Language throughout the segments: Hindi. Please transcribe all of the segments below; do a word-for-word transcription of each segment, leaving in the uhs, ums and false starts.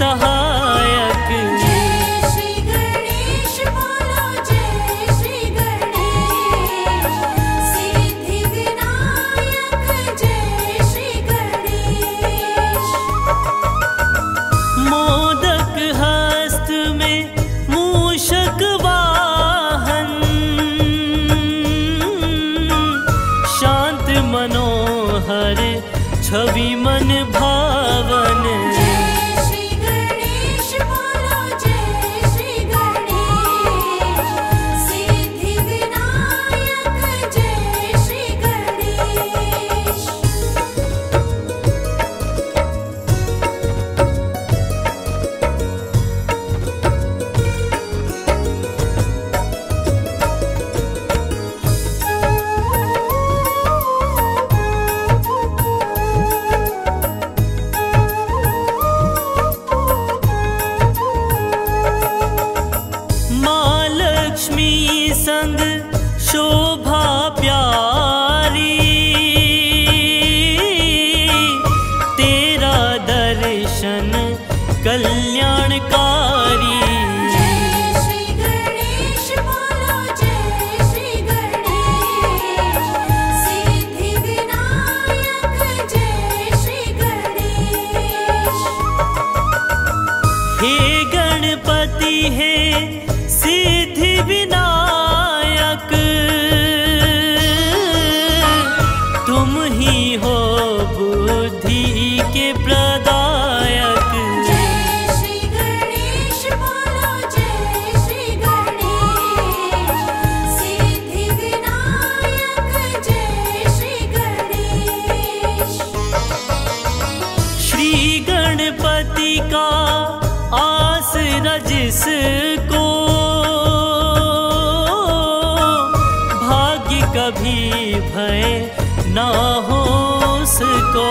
सहायक। जय श्री गणेश बोलो, जय श्री गणेश। सिद्धि विनायक जय श्री गणेश। मोदक हस्त में मूषक वाहन, शांत मनोहर छवि मन भावन। जय श्री गणेश बोलो, जय श्री गणेश। सिद्धि विनायक जय श्री गणेश। जिसको भाग्य कभी भय ना हो उसको।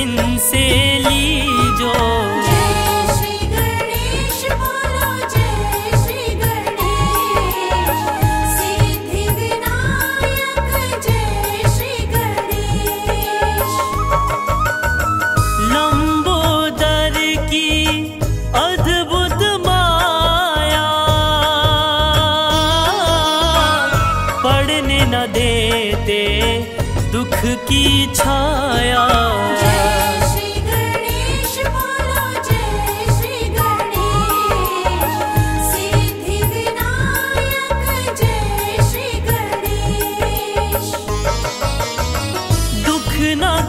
इनसे लीजो। जय श्री गणेश बोलो, जय श्री गणेश, सिद्धि विनायक जय श्री गणेश। लंबोदर की अद्भुत माया पड़ने न देते दुख की छाया।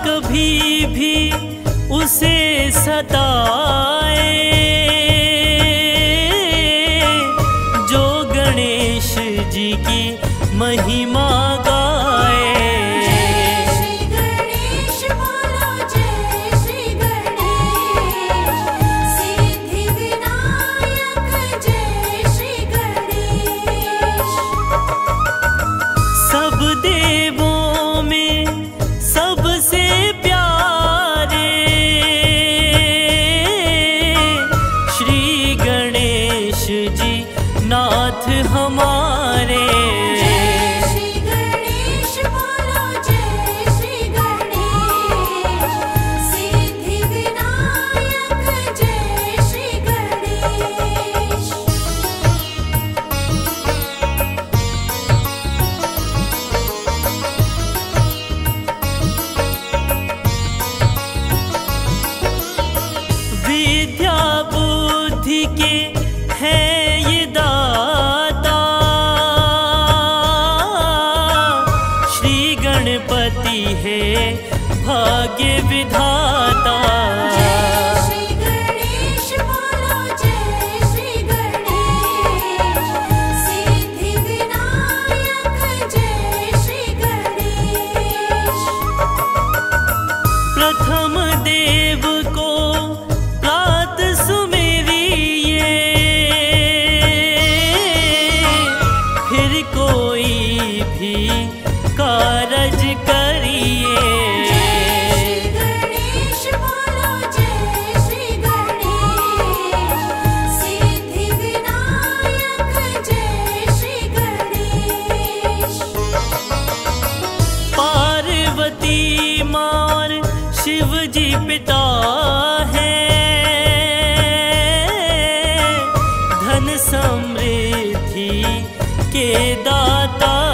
कभी भी उसे सताए जो गणेश जी की महिमा गाए। जय श्री गणेश बोलो, जय श्री गणेश, सिद्धि विनायक जय श्री गणेश। सब देवों में सबसे नाथ हमारे। जय श्री गणेश बोलो, जय श्री गणेश, सिद्धि विनायक जय श्री गणेश। विद्या बुद्धि के हैं पति है भाग्य विधाता। जय श्री गणेश बोलो, जय श्री गणेश, सिद्धि विनायक जय श्री गणेश। प्रथम देव को प्रात सुमेरिये, फिर कोई भी कारज करिए। जय श्री गणेश बोलो, जय श्री गणेश, सिद्धि विनायक जय श्री गणेश। पार्वती माँ और शिव जी पिता हैं, धन समृद्धि के दाता हैं।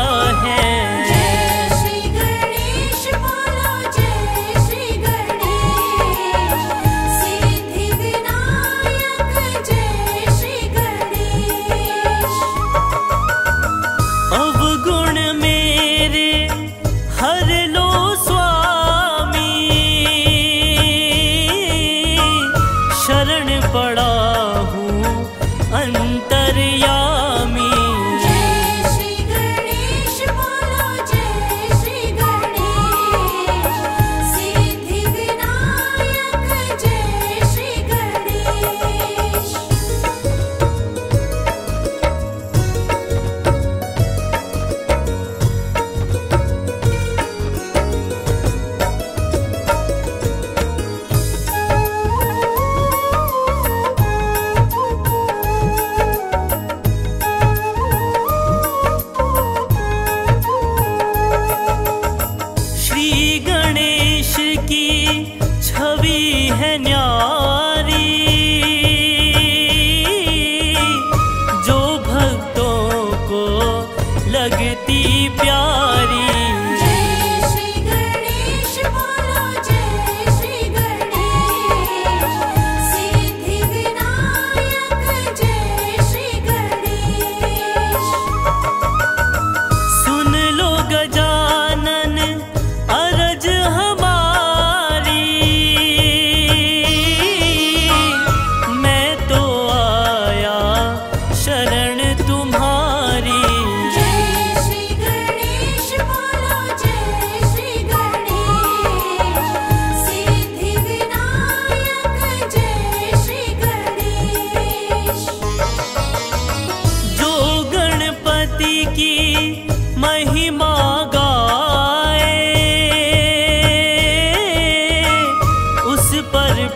अंतर्यामी। जय श्री गणेश।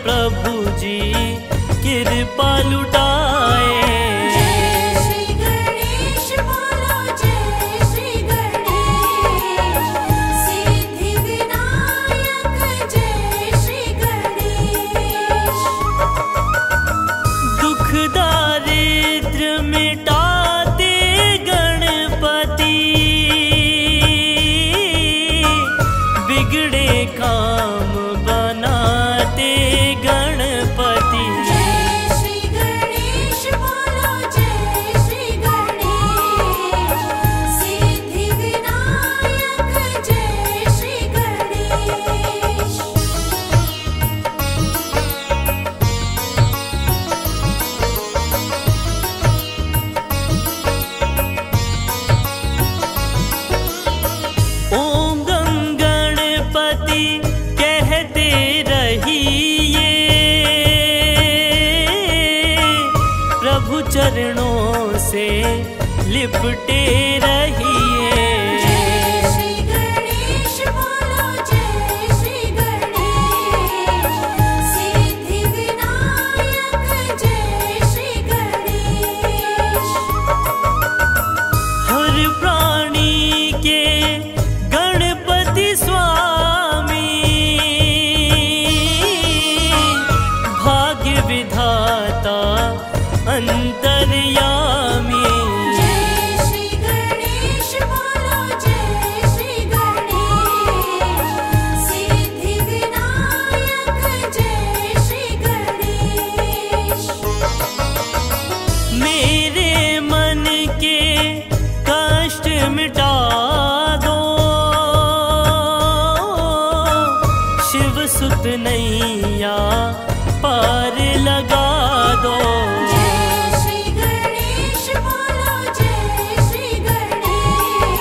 प्रभु जी कृपा लुटाए। चरणों से लिपटे रहिए। नैया पार लगा दो। जय श्री गणेश बोलो, जय श्री गणेश,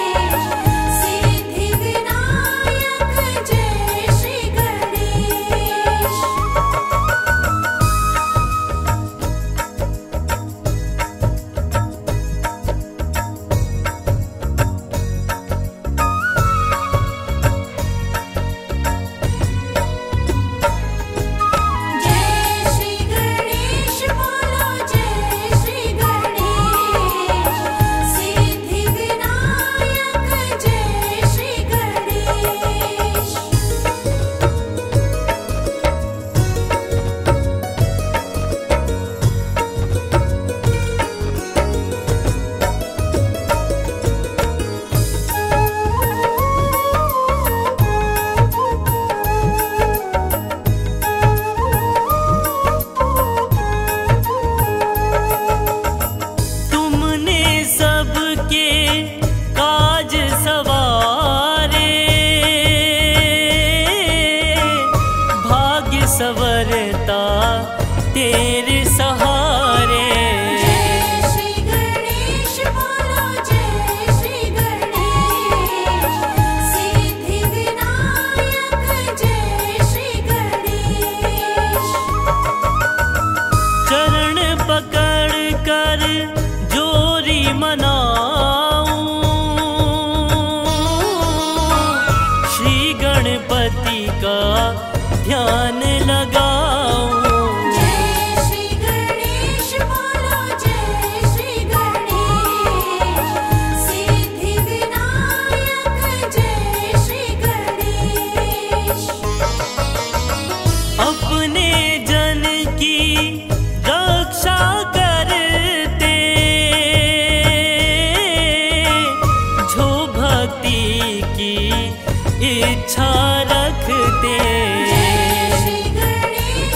सिद्धि विनायक जय श्री गणेश। सवरता तेरे सहारे। जय श्री गणेश बोलो, जय श्री गणेश, सिद्धि विनायक जय श्री गणेश। चरण पकड़ कर जोरी मनाऊं, श्री गणपति का ध्यान लगाओ। जय श्री गणेश बोलो, जय श्री गणेश, सिद्धि विनायक जय श्री गणेश। अपने जन की रक्षा करते जो भक्ति की इच्छा रखते। जय श्री गणेश।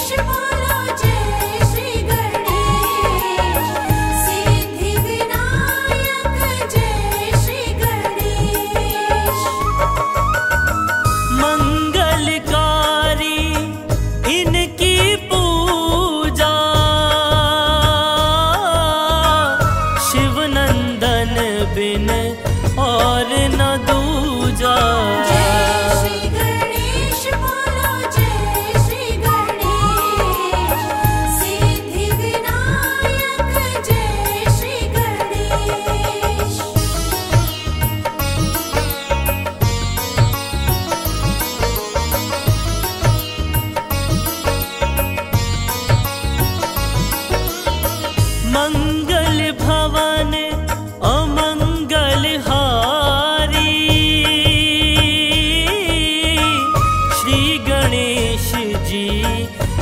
गणेश जी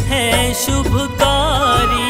हैं शुभकारी।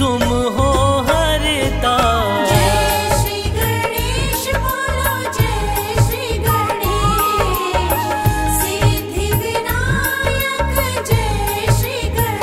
तुम हो हरता। जय श्री गणेश बोलो, जय श्री गणेश, सिद्धि विनायक जय श्री गणेश।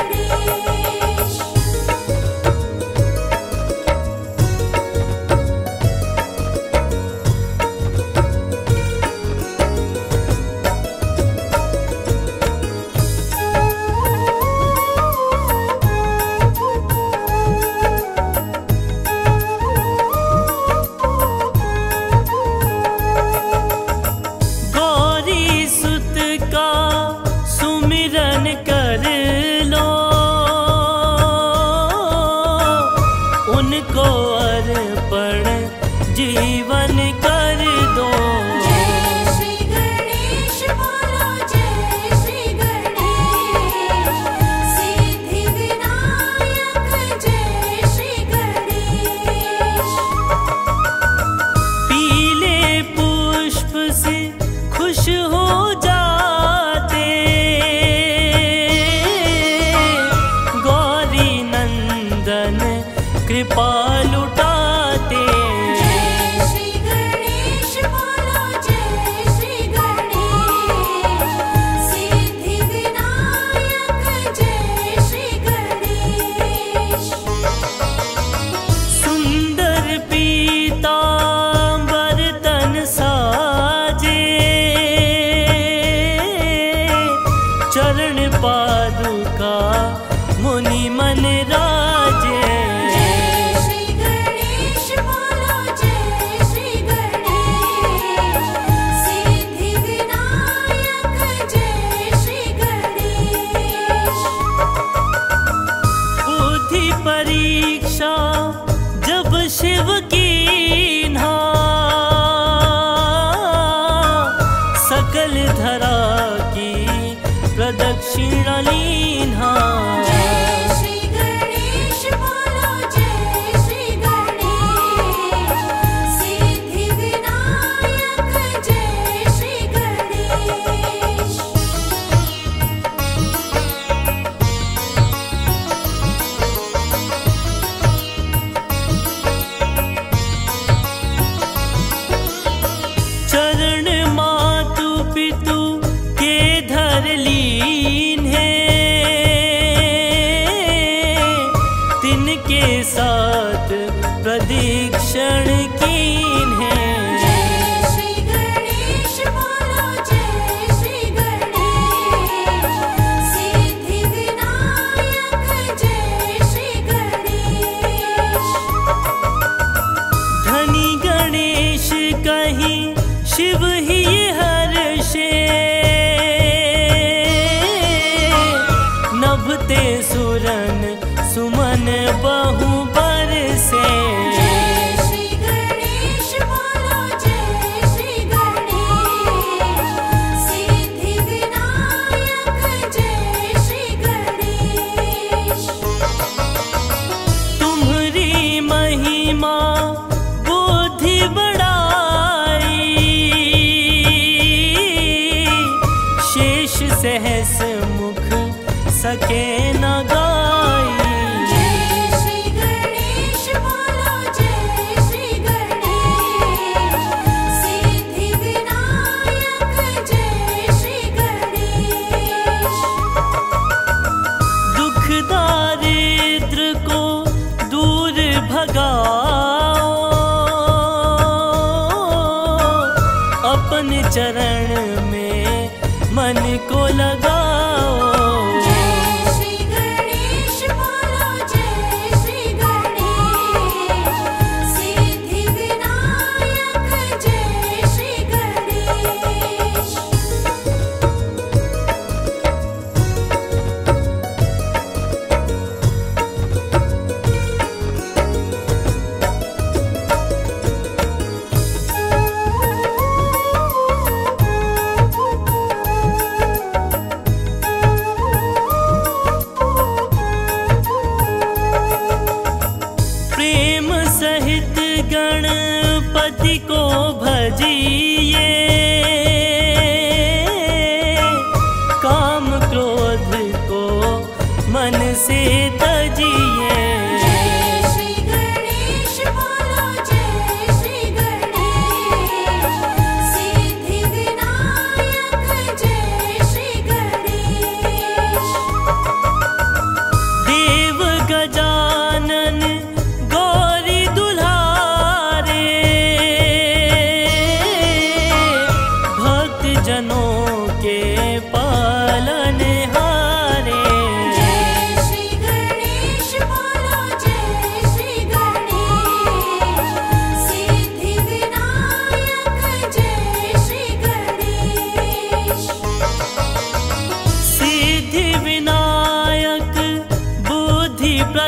मन से तजिए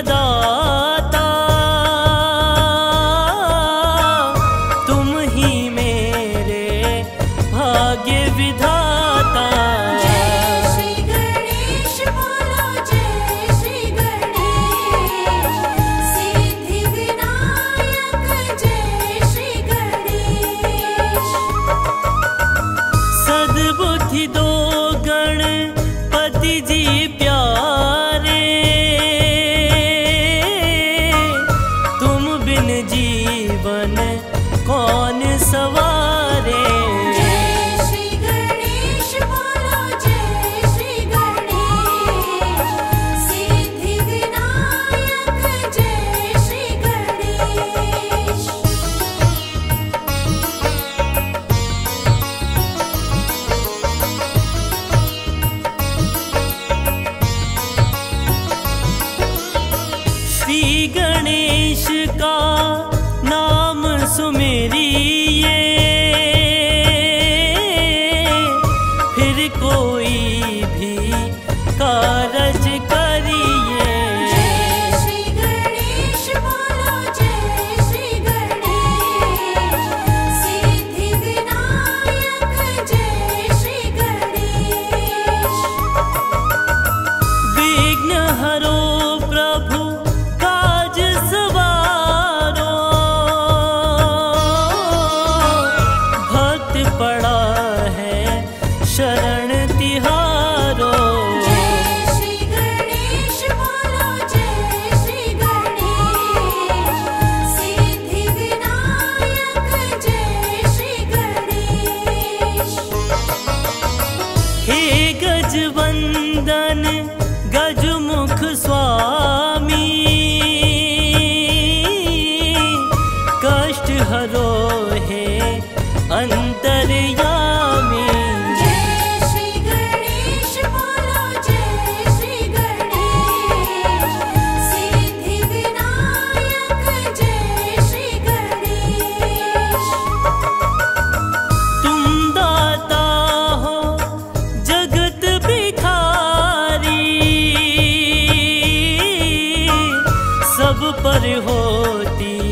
दाता तुम ही मेरे भाग्य विधाता। जय श्री गणेश बोलो, जय श्री गणेश, सिद्धि विनायक जय श्री गणेश। सद्बुद्धि दो गणपति जी कौन सवारे। जय श्री गणेश बोलो, जय श्री गणेश, सिद्धि विनायक जय श्री गणेश। श्री गणेश का नाम सुमेरिए फिर कोई भी कारज करिए। जय श्री गणेश बोलो, जय श्री गणेश, सिद्धि विनायक जय श्री गणेश। विघ्न हरो प्रभु काज सवार, पड़ा है शरण तिहारो। जय श्री गणेश बोलो, जय श्री गणेश, सिद्धि विनायक जय श्री गणेश। हे गजवंदन गजमुख स्वामी, कष्ट हरो हे अंतर्यामी। जय श्री गणेश बोलो, जय श्री गणेश, सिद्धि विनायक जय श्री गणेश। तुम दाता हो जगत भिखारी, सब पर होती